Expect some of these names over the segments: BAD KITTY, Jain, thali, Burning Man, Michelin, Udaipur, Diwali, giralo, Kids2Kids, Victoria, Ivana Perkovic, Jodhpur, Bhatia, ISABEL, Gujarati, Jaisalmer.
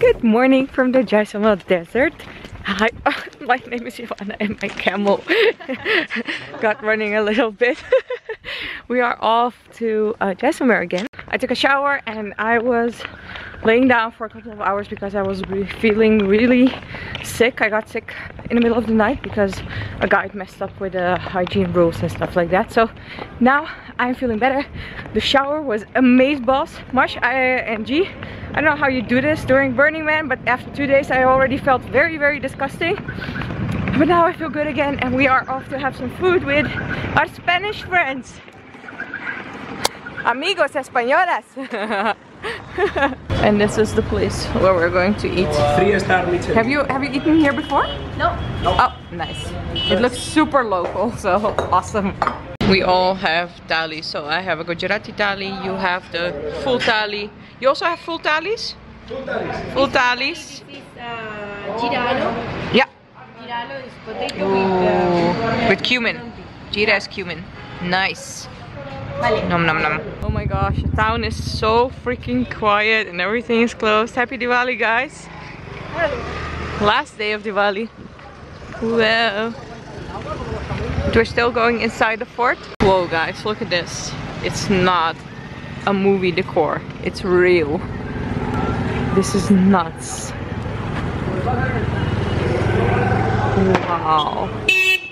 Good morning from the Jaisalmer desert. Hi, my name is Ivana and my camel got running a little bit. We are off to Jaisalmer again. I took a shower and I was laying down for a couple of hours because I was feeling really sick. I got sick in the middle of the night because a guide messed up with the hygiene rules and stuff like that. So now I'm feeling better. The shower was amazeballs. Marsh, I don't know how you do this during Burning Man, but after 2 days I already felt very, very disgusting. But now I feel good again and we are off to have some food with our Spanish friends. Amigos españolas. And this is the place where we're going to eat. Three-star Michelin. Have you eaten here before? No. Oh, nice. It looks super local, so awesome. We all have thali. So I have a Gujarati thali. You have the full thali. You also have full thalis? Full thalis. Full thalis. This is giralo. Yeah. Giralo is potato with cumin. Jira is cumin. Nice. Nom nom nom. Oh my gosh, the town is so freaking quiet and everything is closed. Happy Diwali, guys. Last day of Diwali. Wow. But we're still going inside the fort. Whoa guys, look at this. It's not a movie decor. It's real. This is nuts. Wow.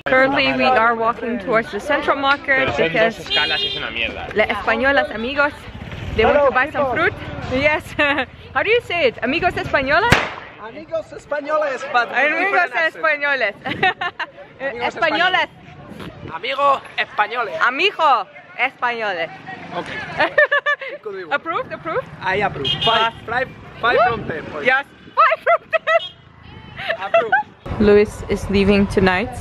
Currently we are walking towards the central market because Les Españolas Amigos, they want to buy some fruit. Yes. How do you say it? Amigos Españolas? Amigos Españoles. Amigos Españoles. Españoles. Amigo Españoles. Amigo Españoles. Okay. Approved? Approved? I approve. Five from 10. Yes. 5 from 10. Approved. Luis is leaving tonight.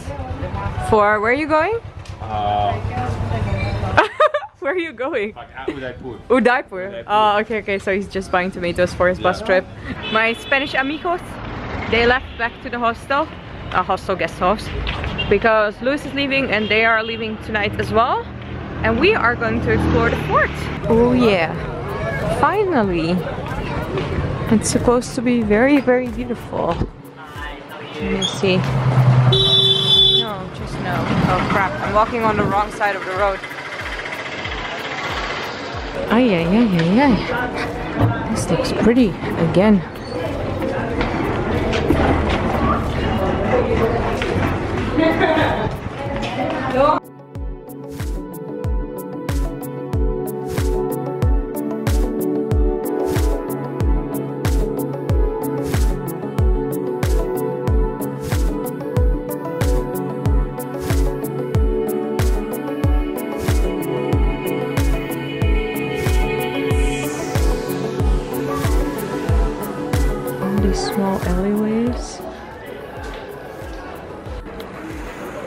For where are you going? Where are you going? Udaipur. Udaipur. Oh, okay, okay. So he's just buying tomatoes for his bus trip. My Spanish amigos, they left back to the hostel, guest house, because Luis is leaving and they are leaving tonight as well. And we are going to explore the fort. Oh yeah, finally. It's supposed to be very, very beautiful. Let me see. No. Oh crap, I'm walking on the wrong side of the road. Ay, ay, ay, ay, ay. This looks pretty again. Small alleyways.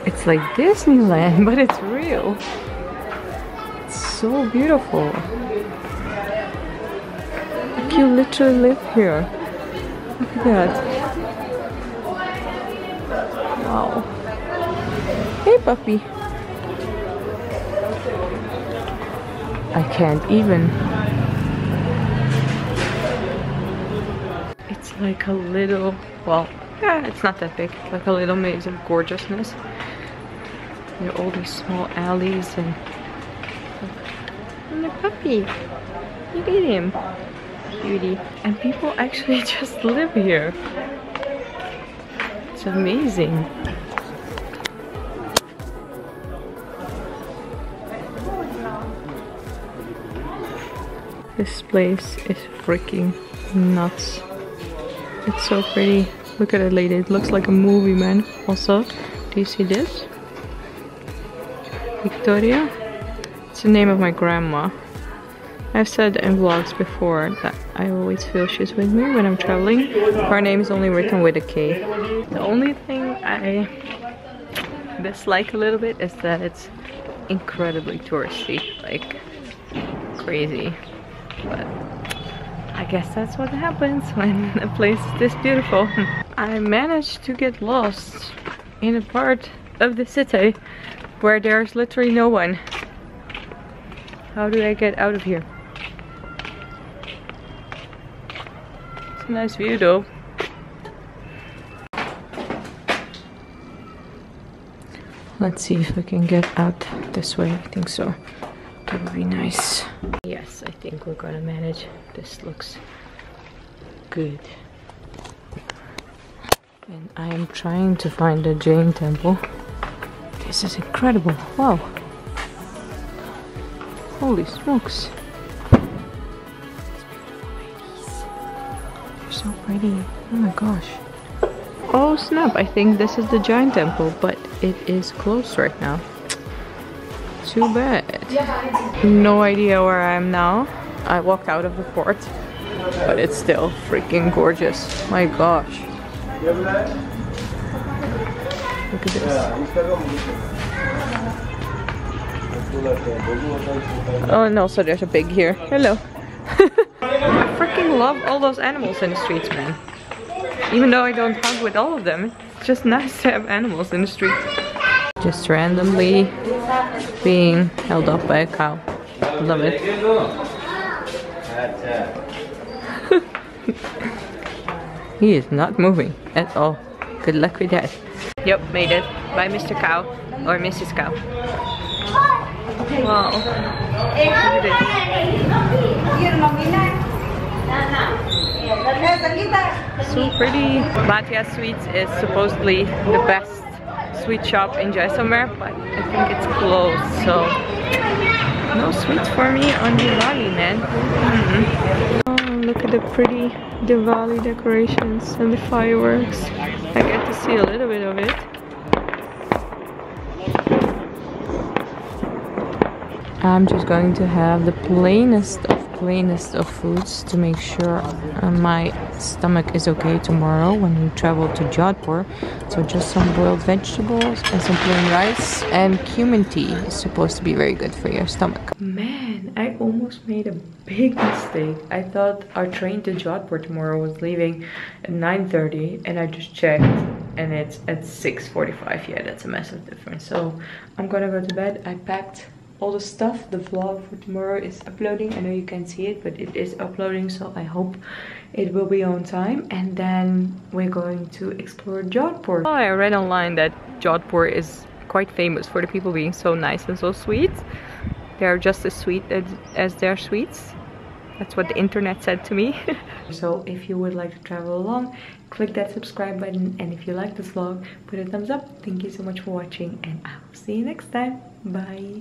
It's like Disneyland, but it's real. It's so beautiful. Like you literally live here. Look at that. Wow. Hey puppy. I can't even. Like a little, well, yeah, it's not that big. Like a little maze of gorgeousness. There are all these small alleys and the puppy. Look at him, cutie. And people actually just live here. It's amazing. This place is freaking nuts. It's so pretty. Look at it, lady. It looks like a movie, man. Also, do you see this? Victoria? It's the name of my grandma. I've said in vlogs before that I always feel she's with me when I'm traveling. Her name is only written with a K. The only thing I dislike a little bit is that it's incredibly touristy. Like, crazy. But I guess that's what happens when a place is this beautiful. I managed to get lost in a part of the city where there's literally no one. How do I get out of here? a nice view though. Let's see if we can get out this way. I think so. That would be nice. Yes, I think we're gonna manage. This looks good. And I am trying to find a Jain temple. This is incredible. Wow. Holy smokes. These beautiful ladies. They're so pretty. Oh my gosh. Oh snap, I think this is the Jain temple, but it is closed right now. Too bad. No idea where I am now. I walked out of the fort, but it's still freaking gorgeous. My gosh. Look at this. Oh, and also there's a pig here. Hello. I freaking love all those animals in the streets, man. Even though I don't hug with all of them, it's just nice to have animals in the street. Just randomly being held up by a cow. Love it. He is not moving at all. Good luck with that. Yep, made it. Bye, Mr. Cow or Mrs. Cow. Wow. So pretty. Bhatia Sweets is supposedly the best sweet shop in Jaisalmer, but I think it's closed, so no sweets for me on Diwali, man. Oh, look at the pretty Diwali decorations and the fireworks. I get to see a little bit of it. I'm just going to have the plainest of foods to make sure my stomach is okay tomorrow when we travel to Jodhpur. So just some boiled vegetables and some plain rice, and cumin tea is supposed to be very good for your stomach. Man, I almost made a big mistake. I thought our train to Jodhpur tomorrow was leaving at 9:30, and I just checked and it's at 6:45. Yeah, that's a massive difference. So I'm gonna go to bed. I packed all the stuff. The vlog for tomorrow is uploading. I know you can't see it, but it is uploading, so I hope it will be on time. And then we're going to explore Jodhpur. Oh, I read online that Jodhpur is quite famous for the people being so nice and so sweet. They are just as sweet as their sweets. That's what the internet said to me. So if you would like to travel along, click that subscribe button. And if you like this vlog, put a thumbs up. Thank you so much for watching, and I will see you next time. Bye.